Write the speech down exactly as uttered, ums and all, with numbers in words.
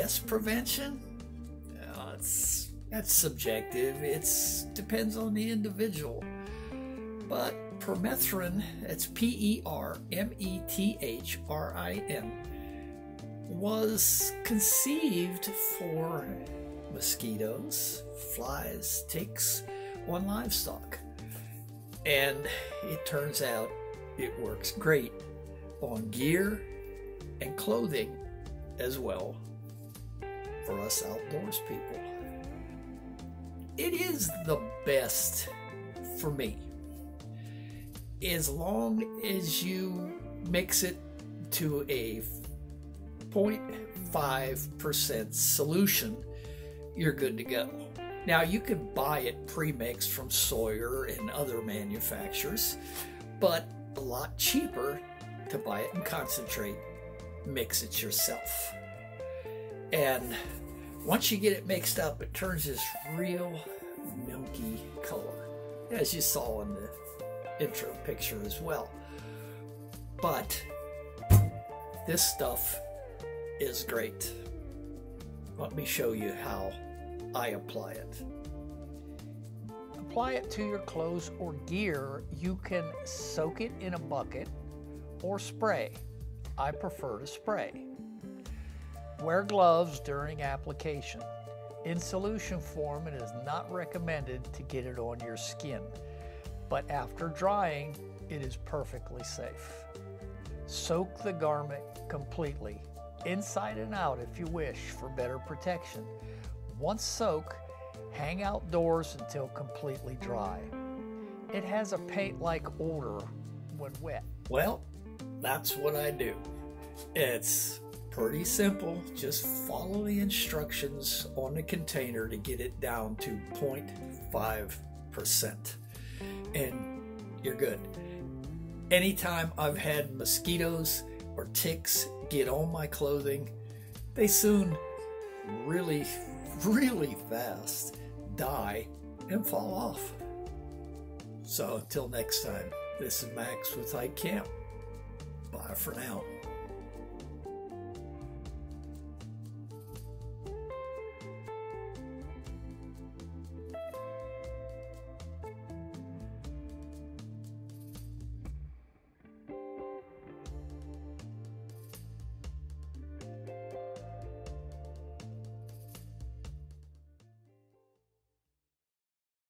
best prevention? Uh, it's, that's subjective. It depends on the individual. But permethrin, it's P E R M E T H R I N, was conceived for mosquitoes, flies, ticks on livestock. And it turns out it works great on gear and clothing as well for us outdoors people. It is the best for me, as long as you mix it to a zero point five percent solution, you're good to go. Now, you can buy it pre-mixed from Sawyer and other manufacturers, but a lot cheaper to buy it in concentrate. Mix it yourself. And once you get it mixed up, it turns this real milky color, as you saw in the intro picture as well. But this stuff is great. Let me show you how I apply it. Apply it to your clothes or gear. You can soak it in a bucket or spray. I prefer to spray. Wear gloves during application. In solution form, it is not recommended to get it on your skin, but after drying, it is perfectly safe. Soak the garment completely, inside and out if you wish, for better protection. Once soaked, hang outdoors until completely dry. It has a paint-like odor when wet. Well, that's what I do. It's pretty simple. Just follow the instructions on the container to get it down to zero point five percent. And you're good. Anytime I've had mosquitoes or ticks get on my clothing, they soon really, really fast die and fall off. So until next time, this is Max with Hike Camp. Bye for now.